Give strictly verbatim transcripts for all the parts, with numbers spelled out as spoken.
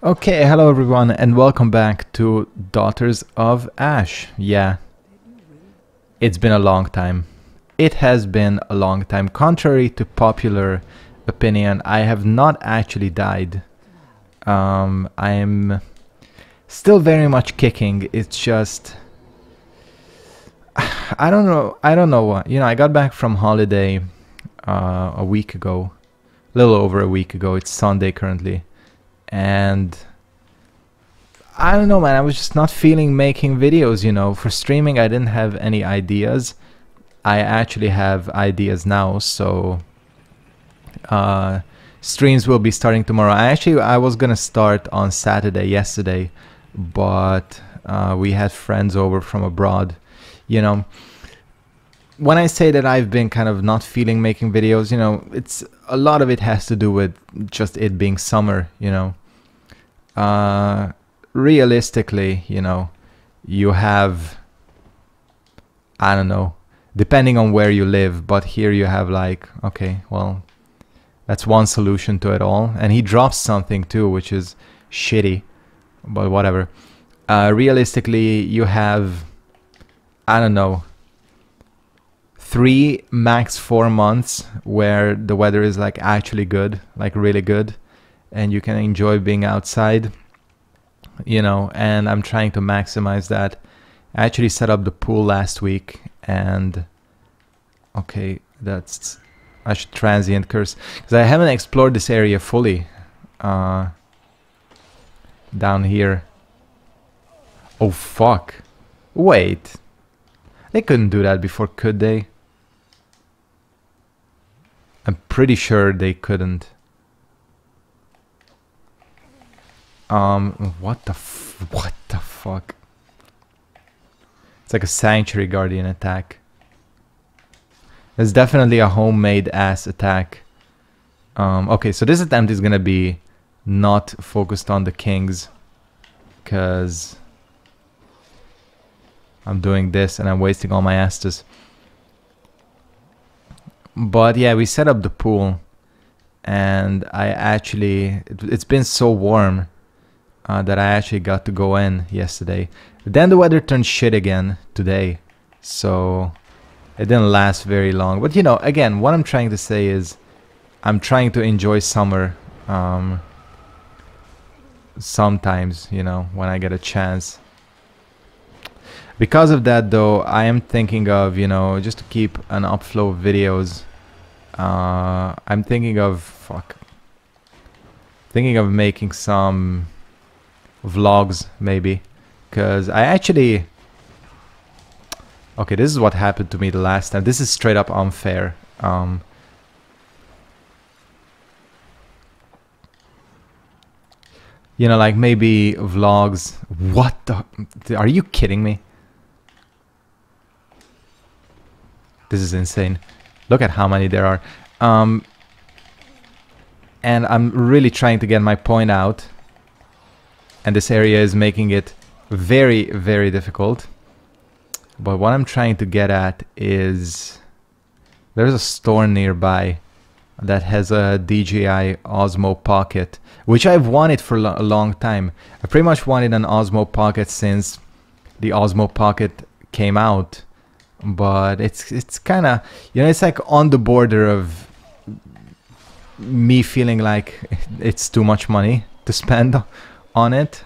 Okay, hello everyone and welcome back to Daughters of Ash. Yeah, it's been a long time. It has been a long time. Contrary to popular opinion, I have not actually died. Um, I am still very much kicking. It's just... I don't know. I don't know what. You know, I got back from holiday uh, a week ago. A little over a week ago. It's Sunday currently. And I don't know, man, I was just not feeling making videos, you know. For streaming, I didn't have any ideas. I actually have ideas now, so uh, streams will be starting tomorrow. I actually, I was gonna start on Saturday, yesterday, but uh, we had friends over from abroad, you know. When I say that I've been kind of not feeling making videos, you know, it's a lot of it has to do with just it being summer, you know. Uh, realistically, you know, you have, I don't know, depending on where you live, but here you have like, okay, well, that's one solution to it all. And he drops something too, which is shitty, but whatever. Uh, realistically, you have, I don't know, three max four months where the weather is like actually good, like really good, and you can enjoy being outside, you know. And I'm trying to maximize that. I actually set up the pool last week, and okay, that's, I should transient curse because I haven't explored this area fully. Uh, down here. Oh fuck, wait, they couldn't do that before, could they? I'm pretty sure they couldn't. Um, what the f- what the fuck? It's like a sanctuary guardian attack. It's definitely a homemade ass attack. Um, okay, so this attempt is gonna be not focused on the kings, cause I'm doing this and I'm wasting all my astas. But yeah, we set up the pool, and I actually, it, it's been so warm uh, that I actually got to go in yesterday. But then the weather turned shit again today, so it didn't last very long. But you know, again, what I'm trying to say is I'm trying to enjoy summer um, sometimes, you know, when I get a chance. Because of that, though, I am thinking of, you know, just to keep an upflow of videos, uh, I'm thinking of, fuck, thinking of making some vlogs, maybe, because I actually, okay, this is what happened to me the last time, this is straight up unfair, um, you know, like maybe vlogs, what the, are you kidding me? This is insane. Look at how many there are. Um, and I'm really trying to get my point out. And this area is making it very, very difficult. But what I'm trying to get at is... there's a store nearby that has a D J I Osmo Pocket, which I've wanted for lo- a long time. I pretty much wanted an Osmo Pocket since the Osmo Pocket came out. But it's it's kind of, you know, it's like on the border of me feeling like it's too much money to spend on it.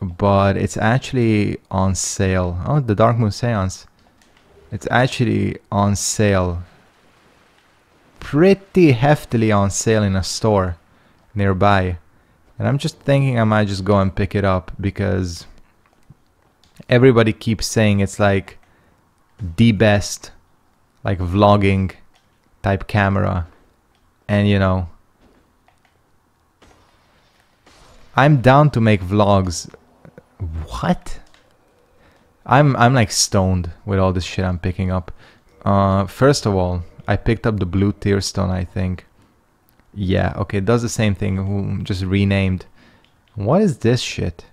But it's actually on sale. Oh, the Dark Moon Seance. It's actually on sale. Pretty heftily on sale in a store nearby. And I'm just thinking I might just go and pick it up because everybody keeps saying it's like the best, like, vlogging type camera, and you know, I'm down to make vlogs. What? I'm I'm like stoned with all this shit I'm picking up. Uh, first of all, I picked up the blue tearstone, I think. Yeah, okay, it does the same thing, just renamed. What is this shit?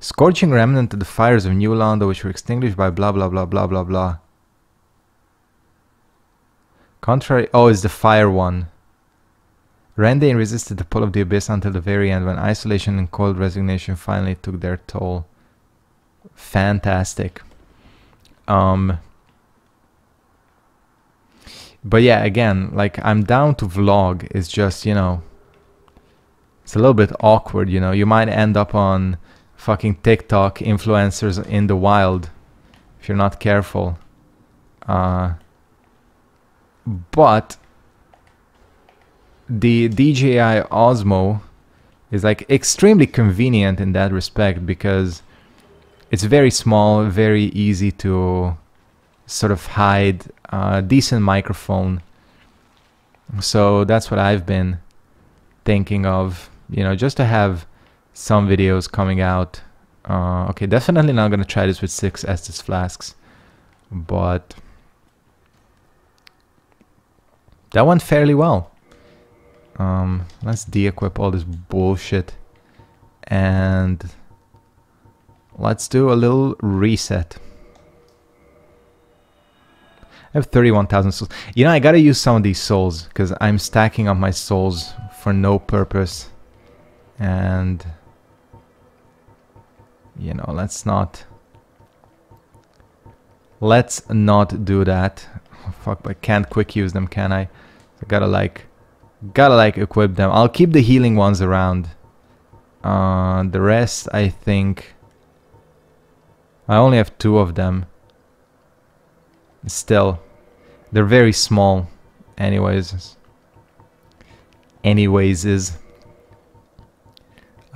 Scorching remnant of the fires of New Londo, which were extinguished by blah blah blah blah blah blah. Contrary, oh, it's the fire one. Randain resisted the pull of the abyss until the very end, when isolation and cold resignation finally took their toll. Fantastic. Um, but yeah, again, like, I'm down to vlog. It's just, you know, it's a little bit awkward, you know. You might end up on fucking TikTok, influencers in the wild, if you're not careful. Uh, but the D J I Osmo is like extremely convenient in that respect, because it's very small, very easy to sort of hide, a uh, decent microphone. So that's what I've been thinking of, you know, just to have some videos coming out. Uh, okay, definitely not gonna try this with six Estus flasks, but that went fairly well. Um, let's de-equip all this bullshit and let's do a little reset. I have thirty-one thousand souls. You know, I gotta use some of these souls, because I'm stacking up my souls for no purpose. And, you know, let's not... Let's not do that. Oh, fuck, but I can't quick use them, can I? I gotta like... Gotta like equip them. I'll keep the healing ones around. Uh, the rest, I think... I only have two of them. Still, they're very small. Anyways. Anyways is...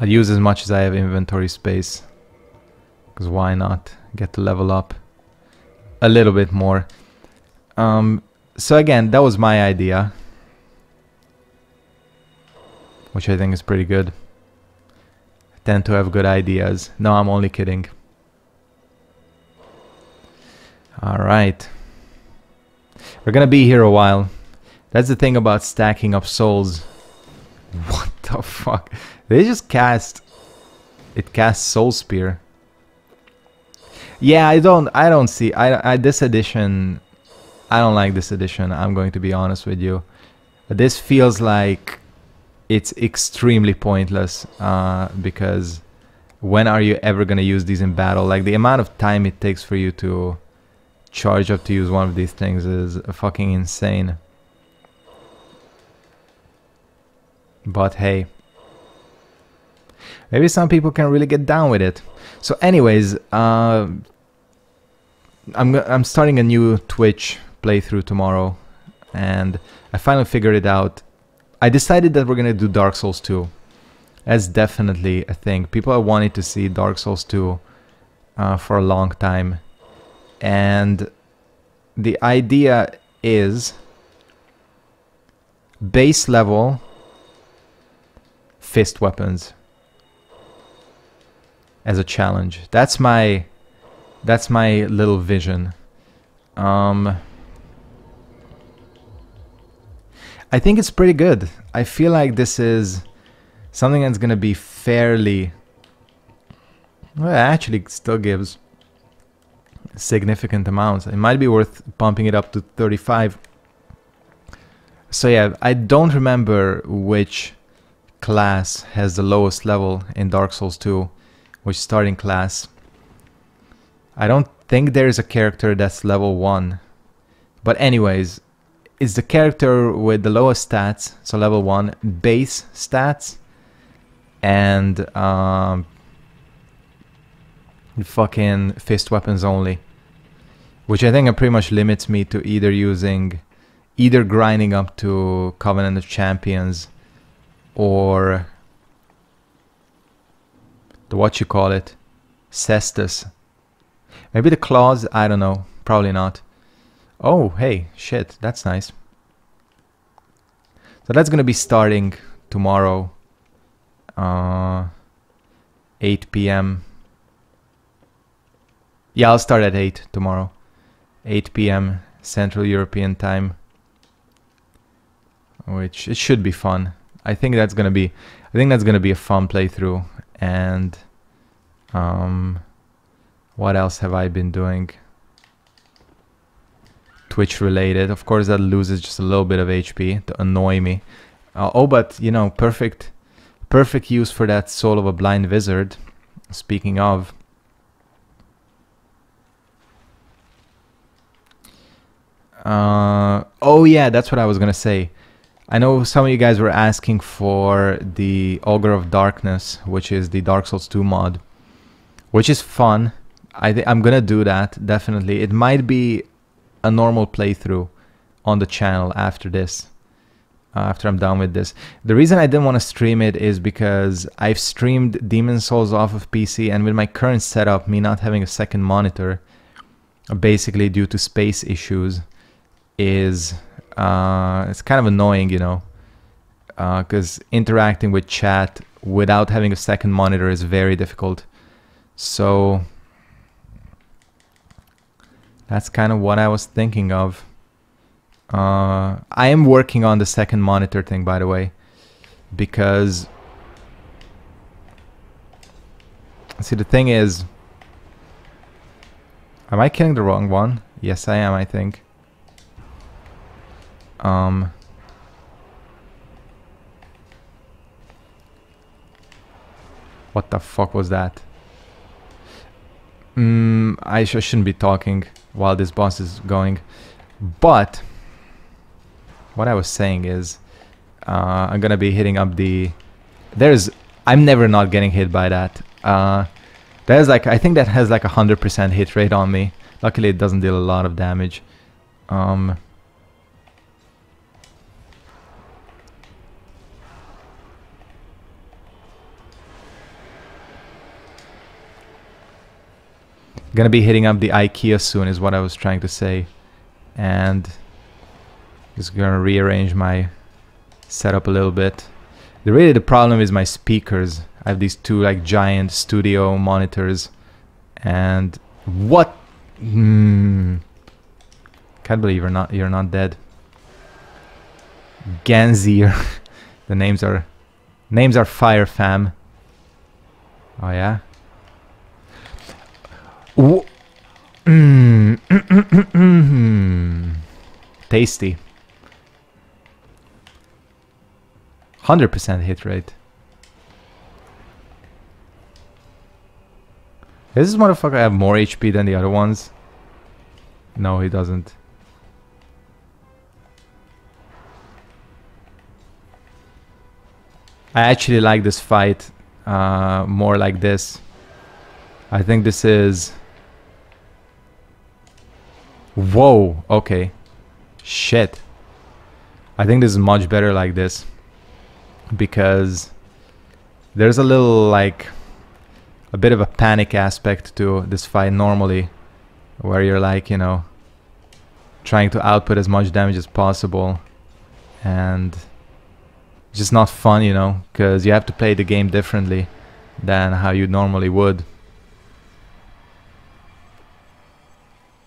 I'll use as much as I have inventory space. Because why not? Get to level up a little bit more. Um, so again, that was my idea, which I think is pretty good. I tend to have good ideas. No, I'm only kidding. Alright. We're gonna be here a while. That's the thing about stacking up souls. What the fuck? They just cast... It casts Soul Spear. Yeah, I don't... I don't see... I, I this edition... I don't like this edition, I'm going to be honest with you. This feels like... It's extremely pointless, uh, because when are you ever going to use these in battle? Like, the amount of time it takes for you to charge up to use one of these things is fucking insane. But hey, maybe some people can really get down with it. So anyways, uh, I'm, I'm starting a new Twitch playthrough tomorrow, and I finally figured it out. I decided that we're going to do Dark Souls two. That's definitely a thing. People have wanted to see Dark Souls two uh, for a long time. And the idea is base level fist weapons as a challenge. That's my that's my little vision. Um I think it's pretty good. I feel like this is something that's gonna be fairly... Well, it actually still gives significant amounts. It might be worth pumping it up to thirty-five. So yeah, I don't remember which class has the lowest level in Dark Souls two, which starting class. I don't think there is a character that's level one. But anyways... It's the character with the lowest stats, so level one, base stats, and um, fucking fist weapons only. Which I think it pretty much limits me to either using, either grinding up to Covenant of Champions, or the what you call it, Cestus. Maybe the claws, I don't know, probably not. Oh, hey, shit, that's nice. So that's going to be starting tomorrow, uh, eight p m Yeah, I'll start at eight tomorrow, eight p m Central European time, which it should be fun. I think that's going to be, I think that's going to be a fun playthrough. And um, what else have I been doing? Twitch related. Of course that loses just a little bit of H P to annoy me. Uh, oh, but, you know, perfect, perfect use for that Soul of a Blind Wizard. Speaking of. Uh, oh, yeah, that's what I was going to say. I know some of you guys were asking for the Ogre of Darkness, which is the Dark Souls two mod, which is fun. I th I'm going to do that, definitely. It might be a normal playthrough on the channel after this. Uh, after I'm done with this. The reason I didn't want to stream it is because I've streamed Demon's Souls off of P C, and with my current setup, me not having a second monitor, basically due to space issues, is uh, it's kind of annoying, you know, because uh, interacting with chat without having a second monitor is very difficult. So that's kind of what I was thinking of. Uh, I am working on the second monitor thing, by the way, because, see, the thing is, am I killing the wrong one? Yes, I am, I think. Um, what the fuck was that? Mm, I sh- shouldn't be talking while this boss is going, but what I was saying is, uh, I'm gonna be hitting up the... There's... I'm never not getting hit by that. Uh, there's like... I think that has like a one hundred percent hit rate on me. Luckily it doesn't deal a lot of damage. Um, gonna be hitting up the IKEA soon is what I was trying to say. And... just gonna rearrange my setup a little bit. The really the problem is my speakers. I have these two like giant studio monitors, and what? Mm. Can't believe you're not you're not dead. Ganzir. The names are names are fire, fam. Oh yeah. Wh Tasty. one hundred percent hit rate. Does this motherfucker have more H P than the other ones? No, he doesn't. I actually like this fight uh, more like this. I think this is... Whoa, okay. Shit. I think this is much better like this. Because there's a little, like, a bit of a panic aspect to this fight normally, where you're like, you know, trying to output as much damage as possible, and it's just not fun, you know, because you have to play the game differently than how you normally would.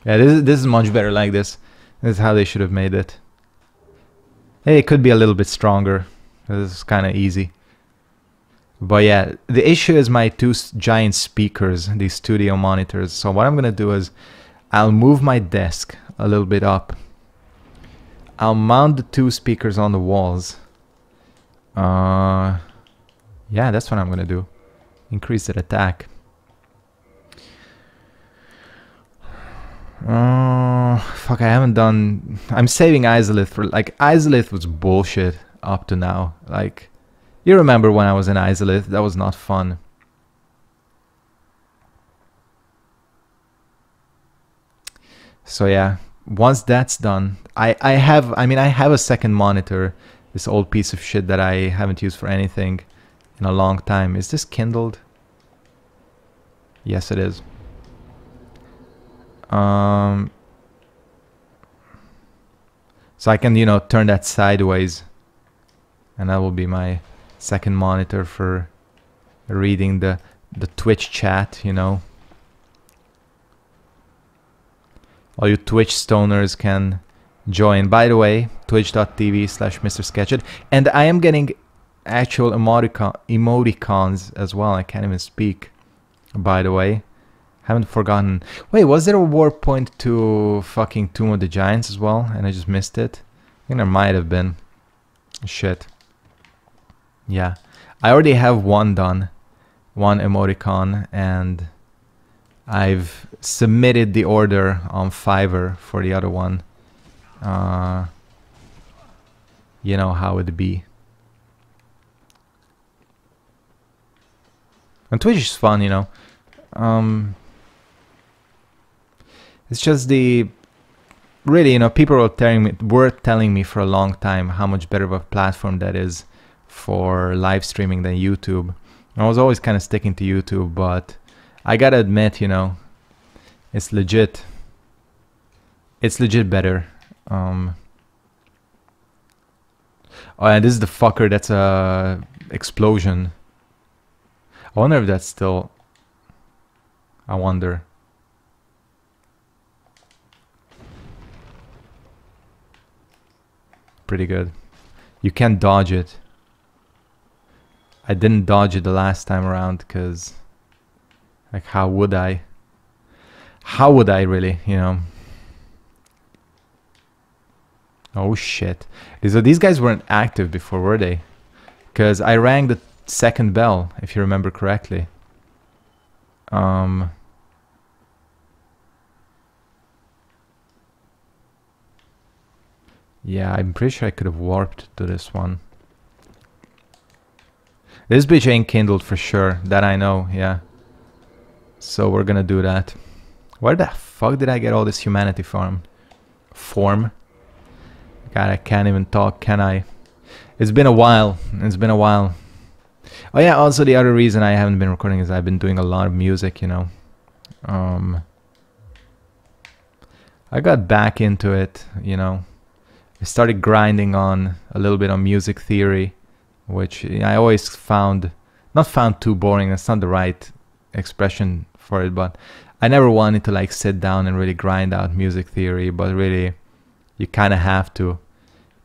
Yeah, this is, this is much better like this. This is how they should have made it. Hey, it could be a little bit stronger. This is kind of easy. But yeah, the issue is my two giant speakers, these studio monitors. So what I'm going to do is I'll move my desk a little bit up. I'll mount the two speakers on the walls. Uh, yeah, that's what I'm going to do. Increase the attack. Uh, fuck, I haven't done... I'm saving Izalith for... Like, Izalith was bullshit up to now. Like, you remember when I was in Izalith? That was not fun. So yeah, once that's done, I, I have, I mean, I have a second monitor, this old piece of shit that I haven't used for anything in a long time. Is this kindled? Yes, it is. Um, so I can, you know, turn that sideways. And that will be my second monitor for reading the, the Twitch chat, you know. All you Twitch stoners can join. By the way, twitch dot t v slash Mr Sketchead. And I am getting actual emoticon emoticons as well. I can't even speak, by the way. Haven't forgotten. Wait, was there a warp point to fucking Tomb of the Giants as well? And I just missed it? I think there might have been. Shit. Yeah, I already have one done, one emoticon, and I've submitted the order on Fiverr for the other one. Uh, you know how it'd be. And Twitch is fun, you know. Um, it's just the... Really, you know, people were telling me, were telling me for a long time how much better of a platform that is for live streaming than YouTube. And I was always kind of sticking to YouTube, but I gotta admit, you know, it's legit. It's legit better. Um, oh, and this is the fucker. That's a explosion. I wonder if that's still... I wonder. Pretty good. You can't dodge it. I didn't dodge it the last time around because, like, how would I? How would I really, you know? Oh shit. So these guys weren't active before, were they? Because I rang the second bell, if you remember correctly. Um... Yeah, I'm pretty sure I could have warped to this one. This bitch ain't kindled for sure, that I know, yeah. So we're gonna do that. Where the fuck did I get all this humanity from? Form? God, I can't even talk, can I? It's been a while, it's been a while. Oh yeah, also the other reason I haven't been recording is I've been doing a lot of music, you know. Um, I got back into it, you know. I started grinding on a little bit on music theory, which I always found, not found too boring, that's not the right expression for it, but I never wanted to like sit down and really grind out music theory, but really you kind of have to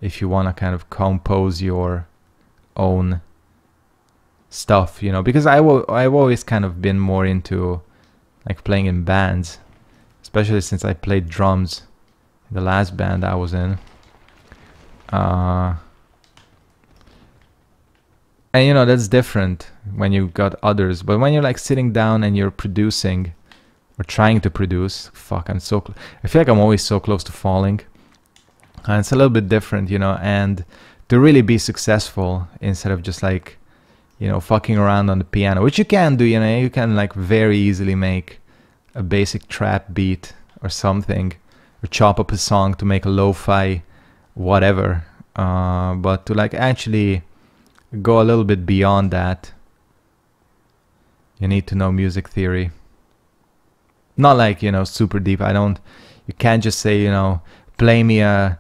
if you want to kind of compose your own stuff, you know, because I w I've always kind of been more into like playing in bands, especially since I played drums in the last band I was in. Uh, and you know, that's different when you've got others, but when you're like sitting down and you're producing or trying to produce, fuck, I'm so cl- I feel like I'm always so close to falling, and it's a little bit different, you know, and to really be successful instead of just like, you know, fucking around on the piano, which you can do, you know, you can like very easily make a basic trap beat or something, or chop up a song to make a lo-fi whatever, uh, but to like actually go a little bit beyond that, you need to know music theory. Not like, you know, super deep. I don't, you can't just say, you know, play me a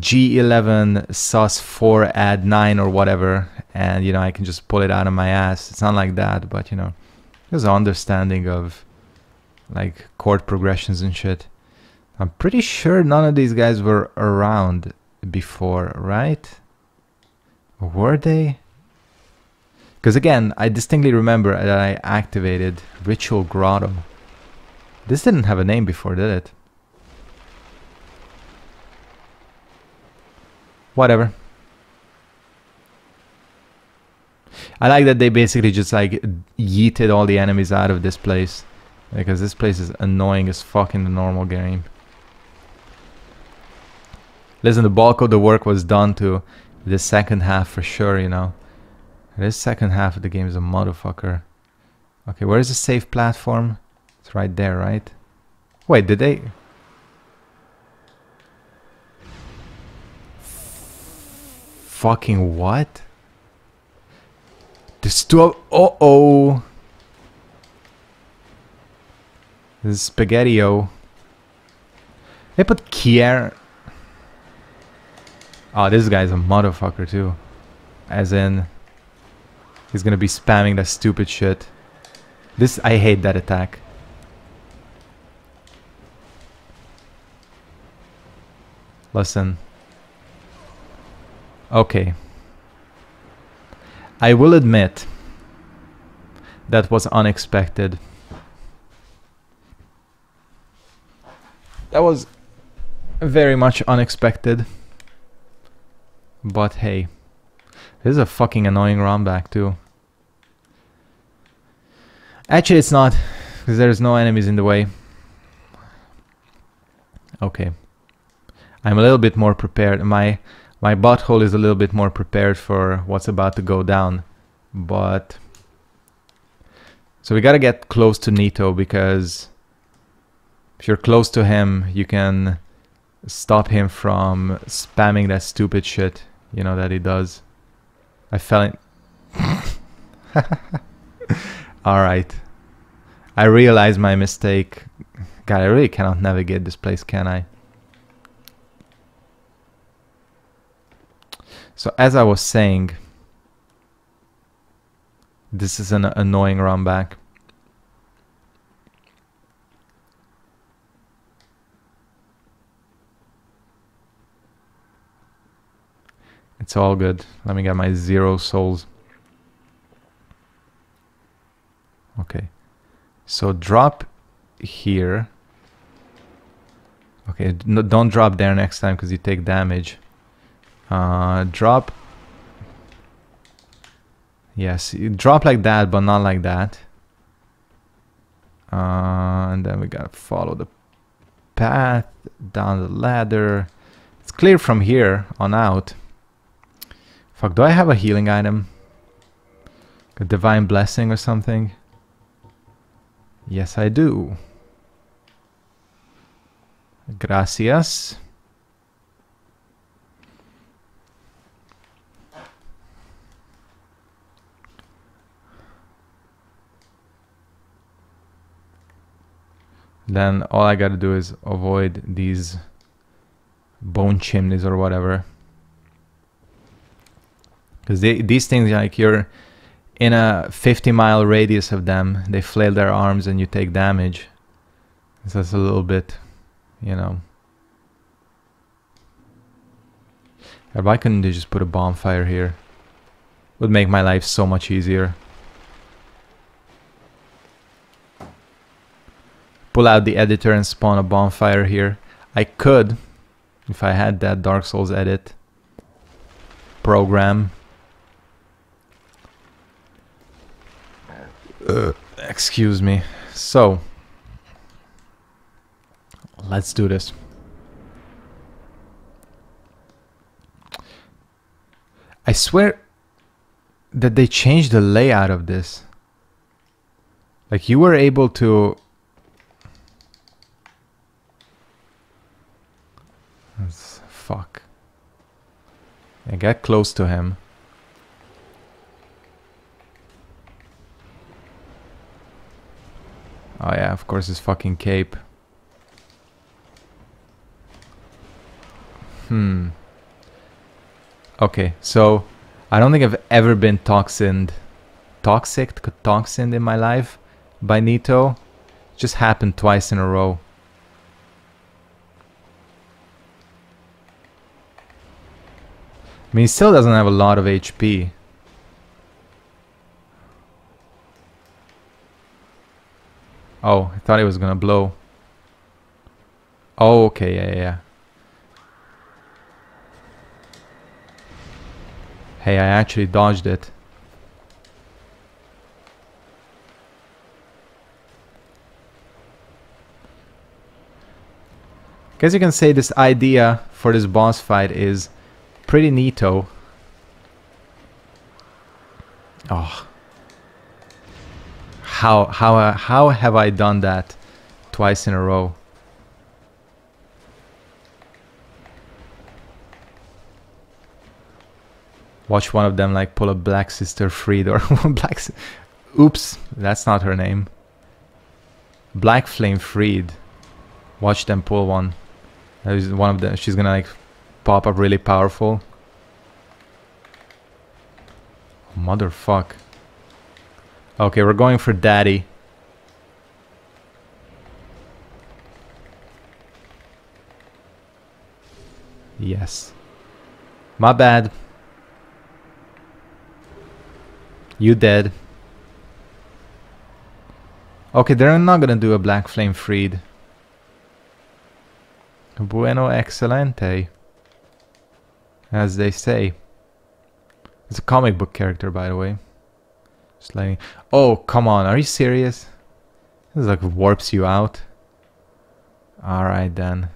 G eleven sus four add nine or whatever, and you know, I can just pull it out of my ass. It's not like that, but you know, there's an understanding of like chord progressions and shit. I'm pretty sure none of these guys were around before, right? Were they? Because again, I distinctly remember that I activated Ritual Grotto. This didn't have a name before, did it? Whatever. I like that they basically just like yeeted all the enemies out of this place, because this place is annoying as fuck in the normal game. Listen, the bulk of the work was done to the second half for sure, you know. This second half of the game is a motherfucker. Okay, where is the safe platform? It's right there, right? Wait, did they... Fucking what? There's two of... Uh-oh! This is Spaghetti-O. They put Kier... Oh, this guy's a motherfucker too. As in, he's gonna be spamming that stupid shit. This, I hate that attack. Listen. Okay. I will admit, that was unexpected. That was very much unexpected. But hey, This is a fucking annoying run back too. Actually, it's not, because there's no enemies in the way. Okay. I'm a little bit more prepared. My my butthole is a little bit more prepared for what's about to go down. But so we gotta get close to Nito, because if you're close to him, you can stop him from spamming that stupid shit, you know, that he does. I fell in... Alright. I realized my mistake. God, I really cannot navigate this place, can I? So, as I was saying, this is an annoying run back. It's all good. Let me get my zero souls. Okay. So drop here. Okay, no, don't drop there next time because you take damage. Uh, drop. Yes, you drop like that, but not like that. Uh, and then we gotta follow the path down the ladder. It's clear from here on out. Fuck, do I have a healing item? A divine blessing or something? Yes, I do. Gracias. Then all I gotta do is avoid these bone chimneys or whatever. Because these things, like, you're in a fifty mile radius of them, they flail their arms and you take damage. So that's a little bit, you know. Why couldn't they just put a bonfire here? Would make my life so much easier. Pull out the editor and spawn a bonfire here. I could, if I had that Dark Souls edit program. Uh, excuse me. So, let's do this. I swear that they changed the layout of this. Like, you were able to... That's, fuck. I got close to him. Oh yeah, of course, his fucking cape. Hmm. Okay, so I don't think I've ever been toxined, toxic, toxined in my life by Nito. It just happened twice in a row. I mean, he still doesn't have a lot of H P. Oh, I thought he was gonna blow. Oh, okay, yeah, yeah, yeah. Hey, I actually dodged it. Guess you can say this idea for this boss fight is pretty neato. Oh. How how uh, how have I done that twice in a row? Watch one of them like pull a Black Sister Freed or Black. Si Oops, that's not her name. Black Flame Freed. Watch them pull one. There's one of them. She's gonna like pop up really powerful. Motherfuck. Okay, we're going for daddy. Yes. My bad. You dead. Okay, they're not gonna do a Black Flame Freed. Bueno, excelente. As they say. It's a comic book character, by the way. Just like, oh, come on, are you serious? This like warps you out. Alright then.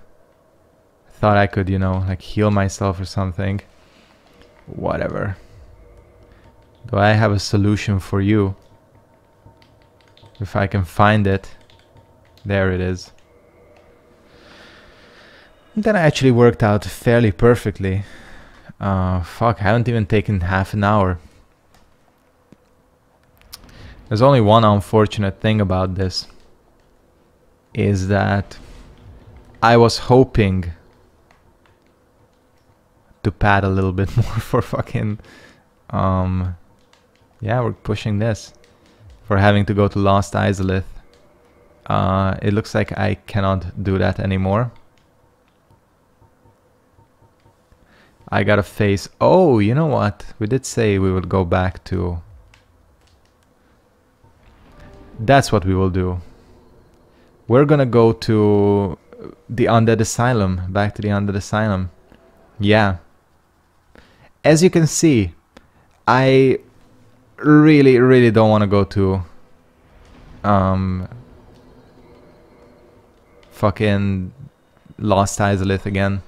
Thought I could, you know, like heal myself or something. Whatever. Do I have a solution for you? If I can find it. There it is. That actually worked out fairly perfectly. Uh, fuck, I haven't even taken half an hour. There's only one unfortunate thing about this. Is that I was hoping to pad a little bit more for fucking... Um, yeah, we're pushing this. For having to go to Lost Izalith. Uh, it looks like I cannot do that anymore. I gotta face... Oh, you know what? We did say we would go back to... That's what we will do. We're gonna go to the Undead Asylum. Back to the Undead Asylum. Yeah. As you can see, I really, really don't want to go to... Um... fucking Lost Izalith again.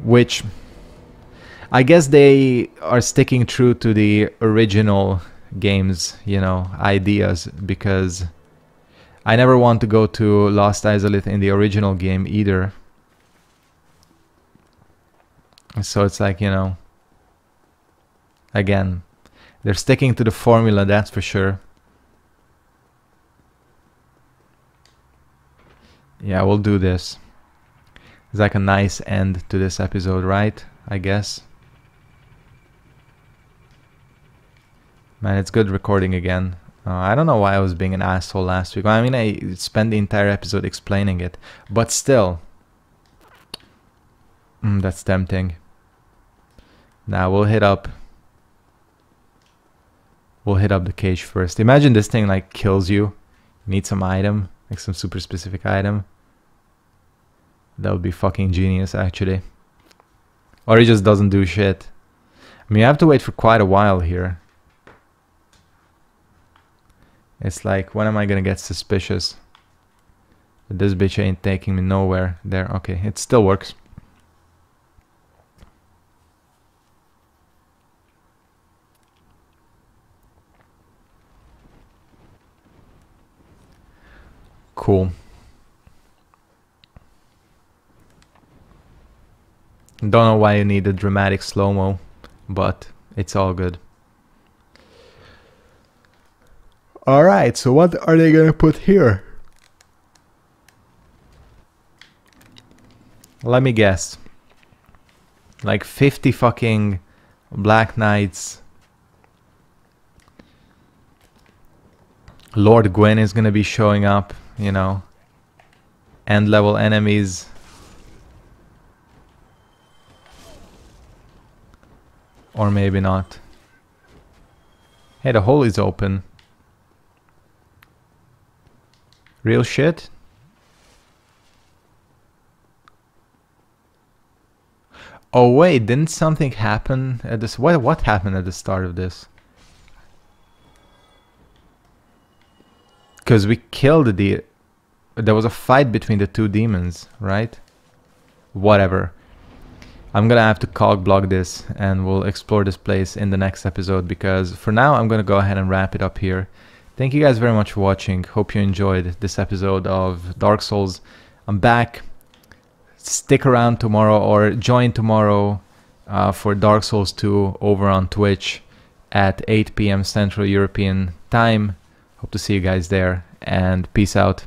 Which, I guess they are sticking true to the original game's, you know, ideas, because I never want to go to Lost Izalith in the original game either. So it's like, you know, again, they're sticking to the formula, that's for sure. Yeah, we'll do this. It's like a nice end to this episode, right? I guess. Man, it's good recording again. Uh, I don't know why I was being an asshole last week. I mean, I spent the entire episode explaining it. But still. Mm, that's tempting. Now, we'll hit up. We'll hit up the cage first. Imagine this thing, like, kills you. You need some item. Like some super specific item. That would be fucking genius, actually. Or he just doesn't do shit. I mean, you have to wait for quite a while here. It's like, when am I gonna get suspicious? But this bitch ain't taking me nowhere. There, okay, it still works. Cool. Don't know why you need a dramatic slow-mo, but it's all good. Alright, so what are they gonna put here? Let me guess. Like fifty fucking Black Knights. Lord Gwyn is gonna be showing up, you know. End level enemies. Or maybe not. Hey, the hole is open. Real shit? Oh wait, didn't something happen at this? What, what happened at the start of this? Because we killed the... There was a fight between the two demons, right? Whatever. I'm gonna have to cog block this, and we'll explore this place in the next episode, because for now I'm gonna go ahead and wrap it up here. Thank you guys very much for watching. Hope you enjoyed this episode of Dark Souls. I'm back. Stick around tomorrow, or join tomorrow uh, for Dark Souls two over on Twitch at eight p m Central European time. Hope to see you guys there, and peace out.